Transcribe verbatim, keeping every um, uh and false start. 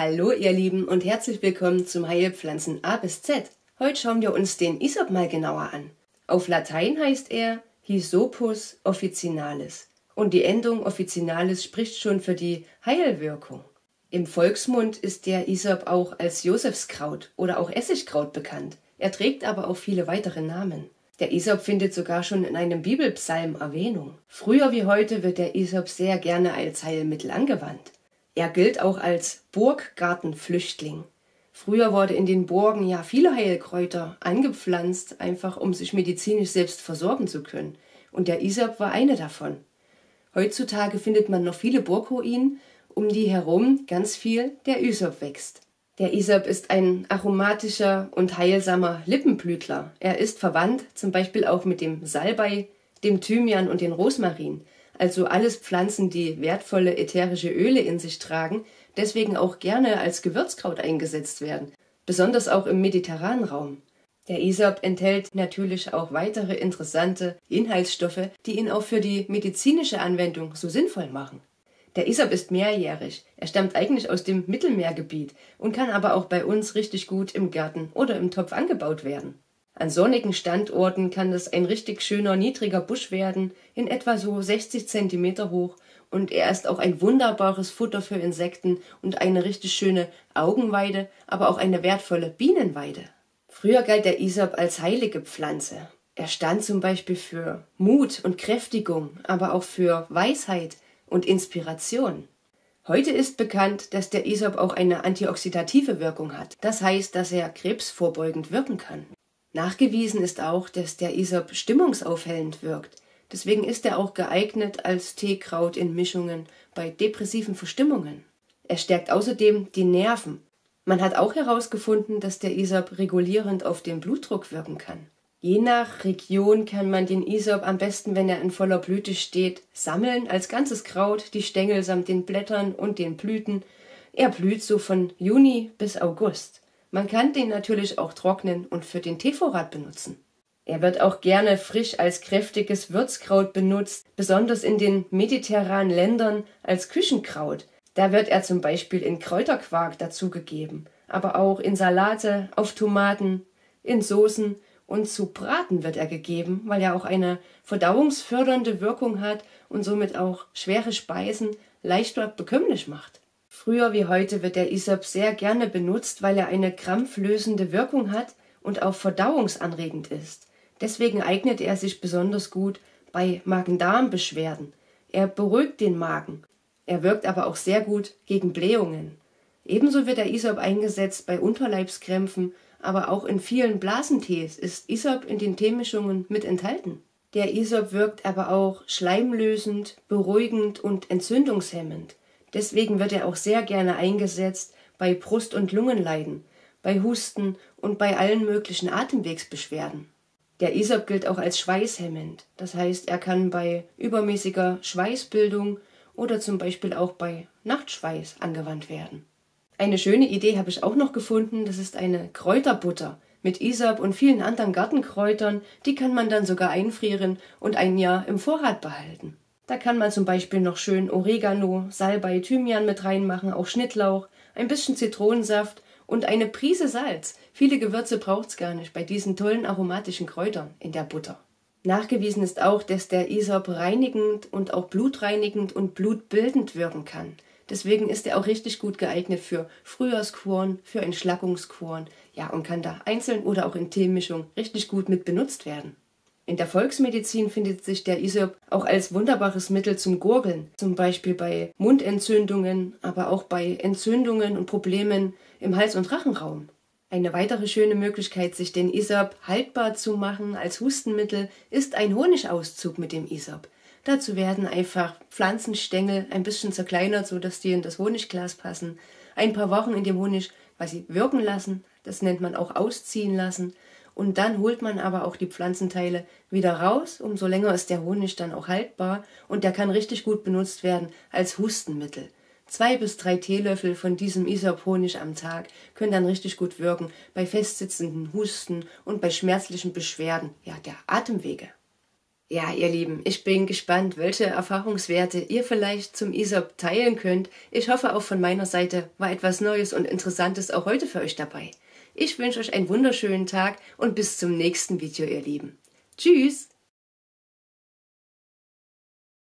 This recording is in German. Hallo ihr Lieben und herzlich willkommen zum Heilpflanzen A bis Z. Heute schauen wir uns den Hyssop mal genauer an. Auf Latein heißt er Hyssopus officinalis und die Endung officinalis spricht schon für die Heilwirkung. Im Volksmund ist der Hyssop auch als Josefskraut oder auch Essigkraut bekannt. Er trägt aber auch viele weitere Namen. Der Hyssop findet sogar schon in einem Bibelpsalm Erwähnung. Früher wie heute wird der Hyssop sehr gerne als Heilmittel angewandt. Er gilt auch als Burggartenflüchtling. Früher wurde in den Burgen ja viele Heilkräuter angepflanzt, einfach um sich medizinisch selbst versorgen zu können. Und der Hyssop war eine davon. Heutzutage findet man noch viele Burgruinen, um die herum ganz viel der Hyssop wächst. Der Hyssop ist ein aromatischer und heilsamer Lippenblütler. Er ist verwandt zum Beispiel auch mit dem Salbei, dem Thymian und dem Rosmarin. Also alles Pflanzen, die wertvolle ätherische Öle in sich tragen, deswegen auch gerne als Gewürzkraut eingesetzt werden, besonders auch im mediterranen Raum. Der Hyssop enthält natürlich auch weitere interessante Inhaltsstoffe, die ihn auch für die medizinische Anwendung so sinnvoll machen. Der Hyssop ist mehrjährig, er stammt eigentlich aus dem Mittelmeergebiet und kann aber auch bei uns richtig gut im Garten oder im Topf angebaut werden. An sonnigen Standorten kann das ein richtig schöner, niedriger Busch werden, in etwa so sechzig Zentimeter hoch, und er ist auch ein wunderbares Futter für Insekten und eine richtig schöne Augenweide, aber auch eine wertvolle Bienenweide. Früher galt der Hyssop als heilige Pflanze. Er stand zum Beispiel für Mut und Kräftigung, aber auch für Weisheit und Inspiration. Heute ist bekannt, dass der Hyssop auch eine antioxidative Wirkung hat. Das heißt, dass er krebsvorbeugend wirken kann. Nachgewiesen ist auch, dass der Hyssop stimmungsaufhellend wirkt. Deswegen ist er auch geeignet als Teekraut in Mischungen bei depressiven Verstimmungen. Er stärkt außerdem die Nerven. Man hat auch herausgefunden, dass der Hyssop regulierend auf den Blutdruck wirken kann. Je nach Region kann man den Hyssop am besten, wenn er in voller Blüte steht, sammeln als ganzes Kraut, die Stängel samt den Blättern und den Blüten. Er blüht so von Juni bis August. Man kann den natürlich auch trocknen und für den Teevorrat benutzen. Er wird auch gerne frisch als kräftiges Würzkraut benutzt, besonders in den mediterranen Ländern als Küchenkraut. Da wird er zum Beispiel in Kräuterquark dazugegeben, aber auch in Salate, auf Tomaten, in Soßen und zu Braten wird er gegeben, weil er auch eine verdauungsfördernde Wirkung hat und somit auch schwere Speisen leichter bekömmlich macht. Früher wie heute wird der Hyssop sehr gerne benutzt, weil er eine krampflösende Wirkung hat und auch verdauungsanregend ist. Deswegen eignet er sich besonders gut bei Magen-Darm-Beschwerden. Er beruhigt den Magen. Er wirkt aber auch sehr gut gegen Blähungen. Ebenso wird der Hyssop eingesetzt bei Unterleibskrämpfen, aber auch in vielen Blasentees ist Hyssop in den Teemischungen mit enthalten. Der Hyssop wirkt aber auch schleimlösend, beruhigend und entzündungshemmend. Deswegen wird er auch sehr gerne eingesetzt bei Brust- und Lungenleiden, bei Husten und bei allen möglichen Atemwegsbeschwerden. Der Hyssop gilt auch als schweißhemmend, das heißt, er kann bei übermäßiger Schweißbildung oder zum Beispiel auch bei Nachtschweiß angewandt werden. Eine schöne Idee habe ich auch noch gefunden, das ist eine Kräuterbutter mit Hyssop und vielen anderen Gartenkräutern, die kann man dann sogar einfrieren und ein Jahr im Vorrat behalten. Da kann man zum Beispiel noch schön Oregano, Salbei, Thymian mit reinmachen, auch Schnittlauch, ein bisschen Zitronensaft und eine Prise Salz. Viele Gewürze braucht's gar nicht bei diesen tollen aromatischen Kräutern in der Butter. Nachgewiesen ist auch, dass der Hyssop reinigend und auch blutreinigend und blutbildend wirken kann. Deswegen ist er auch richtig gut geeignet für Frühjahrskuren, für Entschlackungskuren, ja, und kann da einzeln oder auch in Teemischung richtig gut mit benutzt werden. In der Volksmedizin findet sich der Hyssop auch als wunderbares Mittel zum Gurgeln, zum Beispiel bei Mundentzündungen, aber auch bei Entzündungen und Problemen im Hals- und Rachenraum. Eine weitere schöne Möglichkeit, sich den Hyssop haltbar zu machen als Hustenmittel, ist ein Honigauszug mit dem Hyssop. Dazu werden einfach Pflanzenstängel ein bisschen zerkleinert, sodass die in das Honigglas passen, ein paar Wochen in dem Honig quasi wirken lassen, das nennt man auch ausziehen lassen. Und dann holt man aber auch die Pflanzenteile wieder raus, umso länger ist der Honig dann auch haltbar und der kann richtig gut benutzt werden als Hustenmittel. Zwei bis drei Teelöffel von diesem Hyssop-Honig am Tag können dann richtig gut wirken bei festsitzenden Husten und bei schmerzlichen Beschwerden, ja, der Atemwege. Ja, ihr Lieben, ich bin gespannt, welche Erfahrungswerte ihr vielleicht zum Hyssop teilen könnt. Ich hoffe, auch von meiner Seite war etwas Neues und Interessantes auch heute für euch dabei. Ich wünsche euch einen wunderschönen Tag und bis zum nächsten Video, ihr Lieben. Tschüss!